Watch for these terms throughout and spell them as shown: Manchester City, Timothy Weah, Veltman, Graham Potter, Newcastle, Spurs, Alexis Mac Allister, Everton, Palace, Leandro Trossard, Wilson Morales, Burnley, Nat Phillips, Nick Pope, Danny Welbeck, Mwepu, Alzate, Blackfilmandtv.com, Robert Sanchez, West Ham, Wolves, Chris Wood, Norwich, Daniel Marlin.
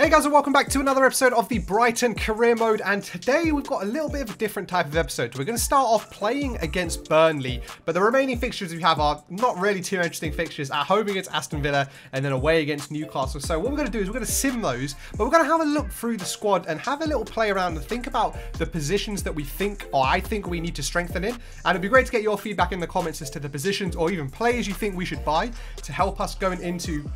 Hey guys, and welcome back to another episode of the Brighton Career Mode, and today we've got a little bit of a different type of episode. We're going to start off playing against Burnley, but the remaining fixtures we have are not really too interesting fixtures. At home against Aston Villa and then away against Newcastle. So what we're going to do is we're going to sim those, but we're going to have a look through the squad and have a little play around and think about the positions that we think, or I think we need to strengthen in. And it'd be great to get your feedback in the comments as to the positions or even players you think we should buy to help us going into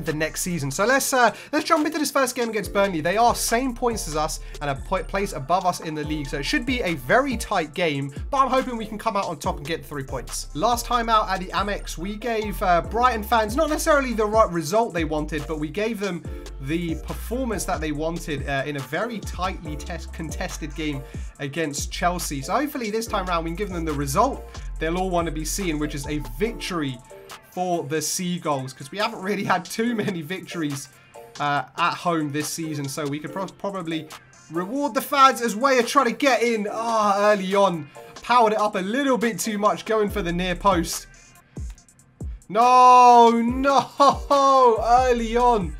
the next season. So let's jump into this first game against Burnley. They are same points as us and a place above us in the league, so it should be a very tight game, but I'm hoping we can come out on top and get 3 points. Last time out at the Amex, we gave Brighton fans not necessarily the right result they wanted, but we gave them the performance that they wanted in a very tightly contested game against Chelsea. So hopefully this time around we can give them the result they'll all want to be seeing, which is a victory for the Seagulls, because we haven't really had too many victories at home this season, so we could probably reward the fans as Weah trying to get in early on. Powered it up a little bit too much, going for the near post. No, early on.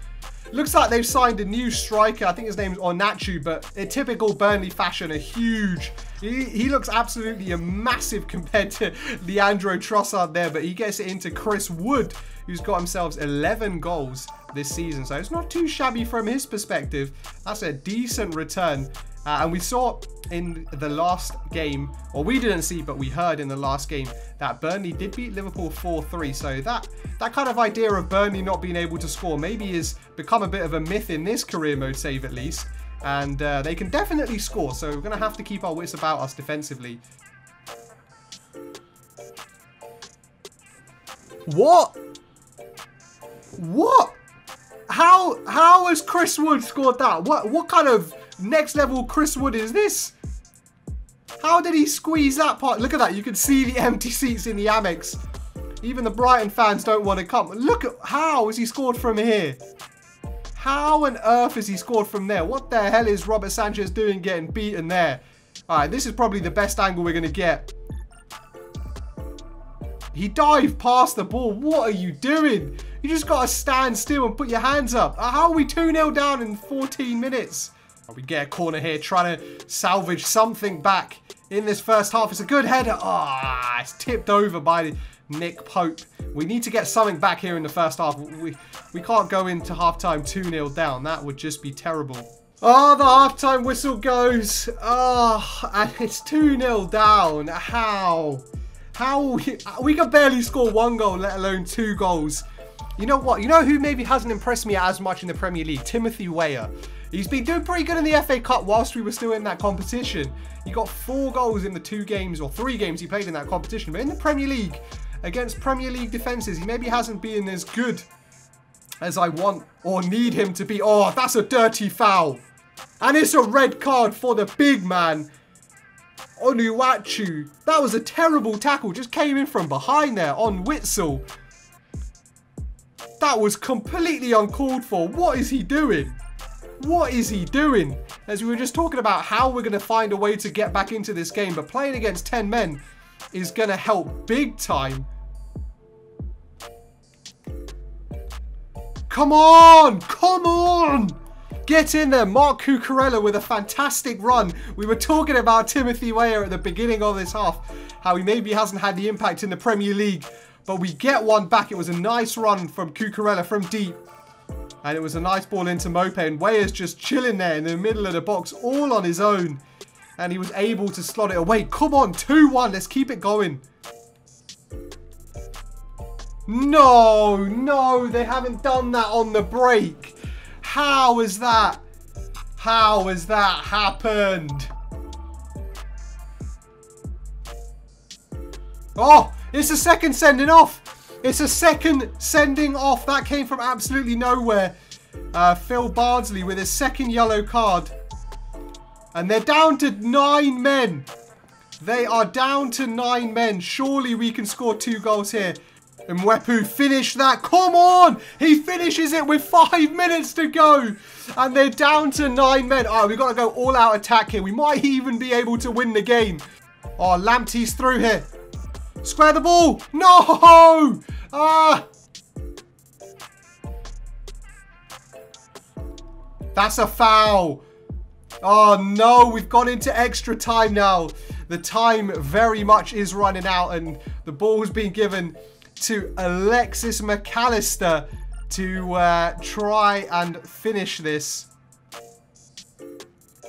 Looks like they've signed a new striker. I think his name's Onuachu, but in typical Burnley fashion, a huge... He looks absolutely massive compared to Leandro Trossard there, but he gets it into Chris Wood, who's got himself 11 goals this season. So it's not too shabby from his perspective. That's a decent return. And we saw in the last game, or we didn't see, but we heard in the last game that Burnley did beat Liverpool 4-3. So that kind of idea of Burnley not being able to score maybe has become a bit of a myth in this career mode save at least. And they can definitely score, so we're going to have to keep our wits about us defensively. What? How has Chris Wood scored that? What kind of next level Chris Wood is this? How did he squeeze that part? Look at that. You can see the empty seats in the Amex. Even the Brighton fans don't want to come. Look at how has he scored from here? How on earth has he scored from there? What the hell is Robert Sanchez doing getting beaten there? All right, this is probably the best angle we're going to get. He dived past the ball. What are you doing? You just got to stand still and put your hands up. How are we 2-0 down in 14 minutes? We get a corner here, trying to salvage something back in this first half. It's a good header. Ah, it's tipped over by Nick Pope. We need to get something back here in the first half. We can't go into halftime 2-0 down. That would just be terrible. Oh, the halftime whistle goes. Oh, and it's 2-0 down. How? We could barely score one goal, let alone two goals. You know what? You know who maybe hasn't impressed me as much in the Premier League? Timothy Weah. He's been doing pretty good in the FA Cup whilst we were still in that competition. He got 4 goals in the 2 games or 3 games he played in that competition. But in the Premier League, against Premier League defences, he maybe hasn't been as good as I want or need him to be. Oh, that's a dirty foul. And it's a red card for the big man, Onuachu. That was a terrible tackle. Just came in from behind there on Witsel. That was completely uncalled for. What is he doing? What is he doing? As we were just talking about how we're going to find a way to get back into this game, but playing against 10 men is going to help big time. Come on! Come on! Get in there. Mark Cucurella with a fantastic run. We were talking about Timothy Weah at the beginning of this half, how he maybe hasn't had the impact in the Premier League, but we get one back. It was a nice run from Cucurella from deep. And it was a nice ball into Maupay, and Weah's just chilling there in the middle of the box all on his own. And he was able to slot it away. Come on, 2-1. Let's keep it going. No, they haven't done that on the break. How is that? How has that happened? Oh, it's a second sending off. It's a second sending off. That came from absolutely nowhere. Phil Bardsley with his second yellow card. And they're down to 9 men. They are down to 9 men. Surely we can score 2 goals here. And Mwepu finished that. Come on! He finishes it with 5 minutes to go. And they're down to 9 men. Oh, we've got to go all-out attack here. We might even be able to win the game. Oh, Lamptey's through here. Square the ball. No! Ah! That's a foul. Oh no, we've gone into extra time now. The time very much is running out, and the ball has been given to Alexis Mac Allister to try and finish this.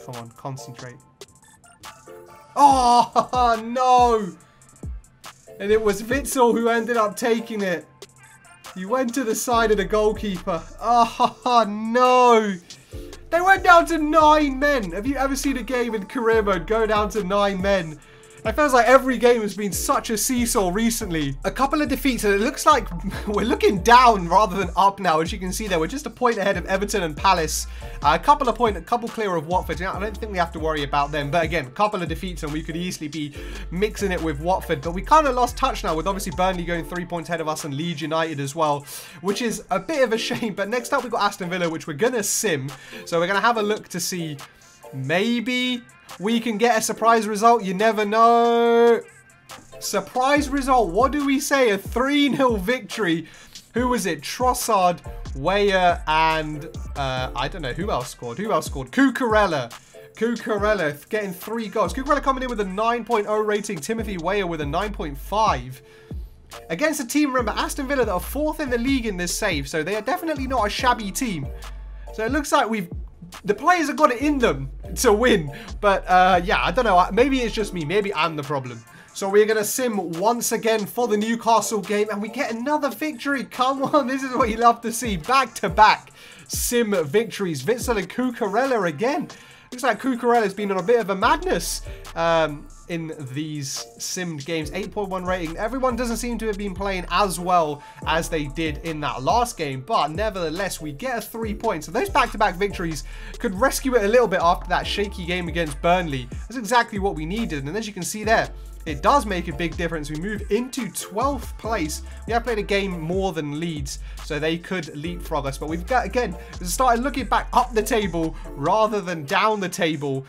Come on, concentrate. Oh no! And it was Witsel who ended up taking it. He went to the side of the goalkeeper. Oh no! They went down to 9 men. Have you ever seen a game in career mode go down to 9 men? It feels like every game has been such a seesaw recently. A couple of defeats, and it looks like we're looking down rather than up now. As you can see there, we're just a point ahead of Everton and Palace. A couple clear of Watford. I don't think we have to worry about them. But again, a couple of defeats, and we could easily be mixing it with Watford. But we kind of lost touch now, with obviously Burnley going 3 points ahead of us and Leeds United as well, which is a bit of a shame. But next up, we've got Aston Villa, which we're going to sim. So we're going to have a look to see maybe we can get a surprise result. You never know. Surprise result. What do we say? A 3-0 victory. Who was it? Trossard, Weah, and I don't know. Who else scored? Who else scored? Cucurella. Cucurella getting 3 goals. Cucurella coming in with a 9.0 rating. Timothy Weah with a 9.5. Against a team, remember, Aston Villa, that are 4th in the league in this save. So they are definitely not a shabby team. So it looks like we've... the players have got it in them to win. But yeah, I don't know. Maybe it's just me. Maybe I'm the problem. So we're going to sim once again for the Newcastle game, and we get another victory. Come on. This is what you love to see. Back-to-back sim victories. Witsel and Cucurella again. Looks like Cucurella's been on a bit of a madness in these simmed games. 8.1 rating. Everyone doesn't seem to have been playing as well as they did in that last game, but nevertheless, we get a 3 points. So those back-to-back victories could rescue it a little bit after that shaky game against Burnley. That's exactly what we needed. And as you can see there, it does make a big difference. We move into 12th place. We have played a game more than Leeds, so they could leapfrog us. But we've got, again, started looking back up the table rather than down the table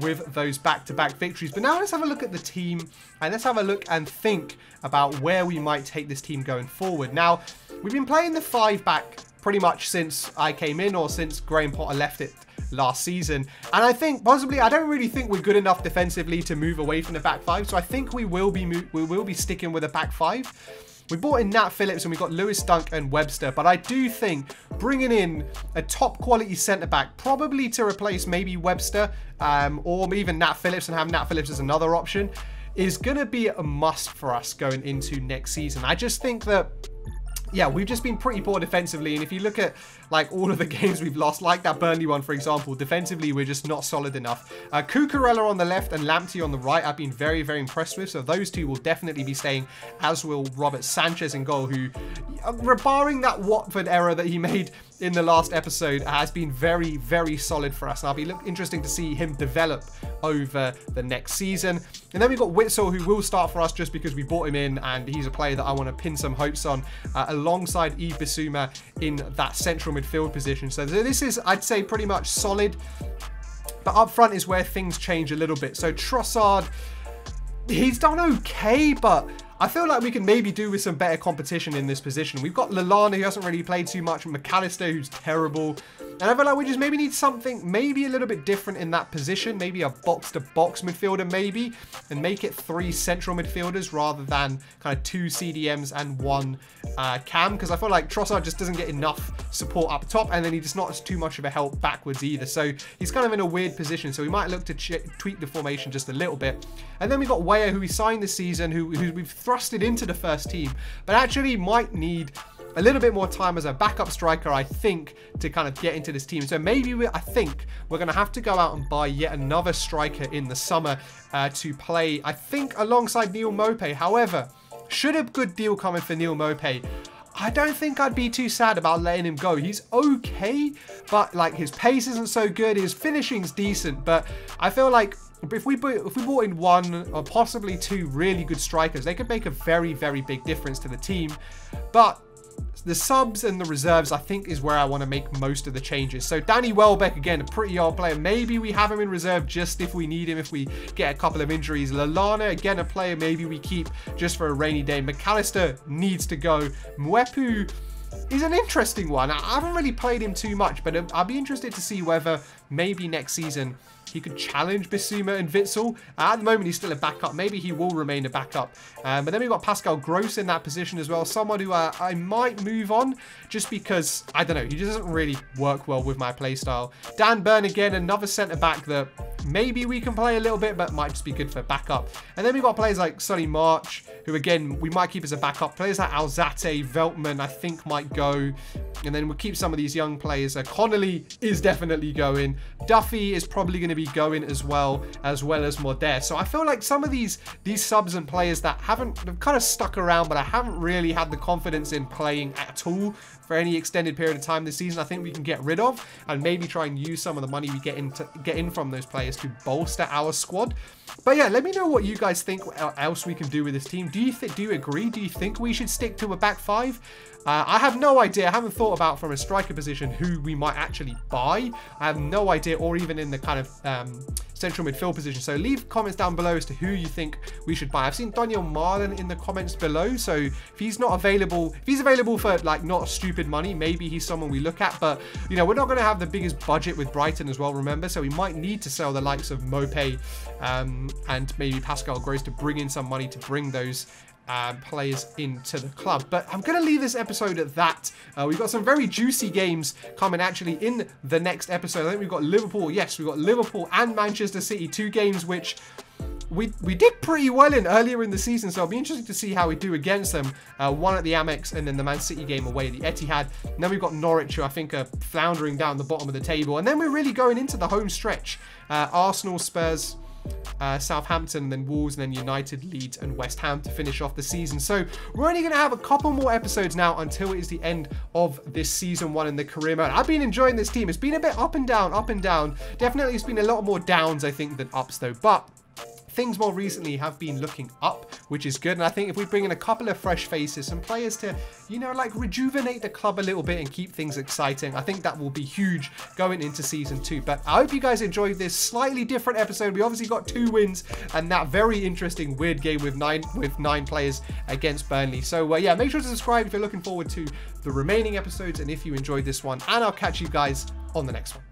with those back-to-back victories. But now let's have a look at the team, and let's have a look and think about where we might take this team going forward. Now, we've been playing the 5-back pretty much since I came in, or since Graham Potter left it last season, and I think possibly, I don't really think we're good enough defensively to move away from the back 5, so I think we will be sticking with a back 5. We brought in Nat Phillips, and we got Lewis Dunk and Webster, but I do think bringing in a top quality centre back, probably to replace maybe Webster or even Nat Phillips, and have Nat Phillips as another option, is gonna be a must for us going into next season. I just think that, yeah, we've just been pretty poor defensively, and if you look at like all of the games we've lost, like that Burnley one, for example, defensively we're just not solid enough. Cucurella on the left and Lamptey on the right, I've been very, very impressed with, so those two will definitely be staying, as will Robert Sanchez in goal, who, barring that Watford error that he made in the last episode, has been very, very solid for us. And I'll be interesting to see him develop over the next season. And then we've got Witsel, who will start for us just because we bought him in, and he's a player that I want to pin some hopes on, alongside Yves Bissouma in that central midfield position. So this is, I'd say, pretty much solid. But up front is where things change a little bit. So Trossard, he's done okay, but I feel like we can maybe do with some better competition in this position. We've got Lallana, who hasn't really played too much, Mac Allister, who's terrible. And I feel like we just maybe need something maybe a little bit different in that position. Maybe a box-to-box midfielder, maybe. And make it 3 central midfielders rather than kind of 2 CDMs and 1 cam. Because I feel like Trossard just doesn't get enough support up top. And then he's just not as too much of a help backwards either. So he's kind of in a weird position. So we might look to tweak the formation just a little bit. And then we've got Weah, who we signed this season, who we've thrusted into the first team, but actually might need a little bit more time as a backup striker, I think, to kind of get into this team. So maybe I think we're going to have to go out and buy yet another striker in the summer to play, I think, alongside Neal Maupay. However, should a good deal come in for Neal Maupay, I don't think I'd be too sad about letting him go. He's okay, but like his pace isn't so good. His finishing's decent, but I feel like if we brought in 1 or possibly 2 really good strikers, they could make a very, very big difference to the team. But the subs and the reserves, I think, is where I want to make most of the changes. So Danny Welbeck, again, a pretty old player. Maybe we have him in reserve just if we need him, if we get a couple of injuries. Lallana, again, a player maybe we keep just for a rainy day. Mac Allister needs to go. Mwepu, He's an interesting one. I haven't really played him too much, but I'll be interested to see whether maybe next season he could challenge Bissouma and Witsel. At the moment, he's still a backup. Maybe he will remain a backup. But then we've got Pascal Gross in that position as well. Someone who I might move on just because, I don't know, he doesn't really work well with my playstyle. Dan Burn again, another centre-back that maybe we can play a little bit, but might just be good for backup. And then we've got players like Sonny March, who again, we might keep as a backup. Players like Alzate, Veltman, I think might go. And then we'll keep some of these young players. Connolly is definitely going. Duffy is probably going to be going as well as Modere. So I feel like some of these subs and players that have kind of stuck around, but I haven't really had the confidence in playing at all for any extended period of time this season, I think we can get rid of and maybe try and use some of the money we get in from those players to bolster our squad. But yeah, let me know what you guys think. What else we can do with this team? Do you agree? Do you think we should stick to a back five? I have no idea. I haven't thought about from a striker position who we might actually buy. I have no idea, or even in the kind of central midfield position. So leave comments down below as to who you think we should buy. I've seen Daniel Marlin in the comments below. So if he's not available, if he's available for like not stupid money, maybe he's someone we look at. But you know, we're not going to have the biggest budget with Brighton as well, remember? So we might need to sell the likes of Maupay and maybe Pascal Gross to bring in some money to bring those players into the club. But I'm going to leave this episode at that. We've got some very juicy games coming actually in the next episode. I think we've got Liverpool. Yes, we've got Liverpool and Manchester City, two games which we did pretty well in earlier in the season, so I'll be interested to see how we do against them. One at the Amex and then the Man City game away at the Etihad. And then we've got Norwich, who I think are floundering down the bottom of the table. And then we're really going into the home stretch. Arsenal, Spurs, Southampton, then Wolves, and then United, Leeds, and West Ham to finish off the season. So we're only going to have a couple more episodes now until it is the end of this season one in the career mode. I've been enjoying this team. It's been a bit up and down. Definitely it's been a lot more downs, I think, than ups though. But things more recently have been looking up, which is good. And I think if we bring in a couple of fresh faces, some players to, you know, like rejuvenate the club a little bit and keep things exciting, I think that will be huge going into season two. But I hope you guys enjoyed this slightly different episode. We obviously got 2 wins and that very interesting weird game with nine players against Burnley. So yeah, make sure to subscribe if you're looking forward to the remaining episodes and if you enjoyed this one, and I'll catch you guys on the next one.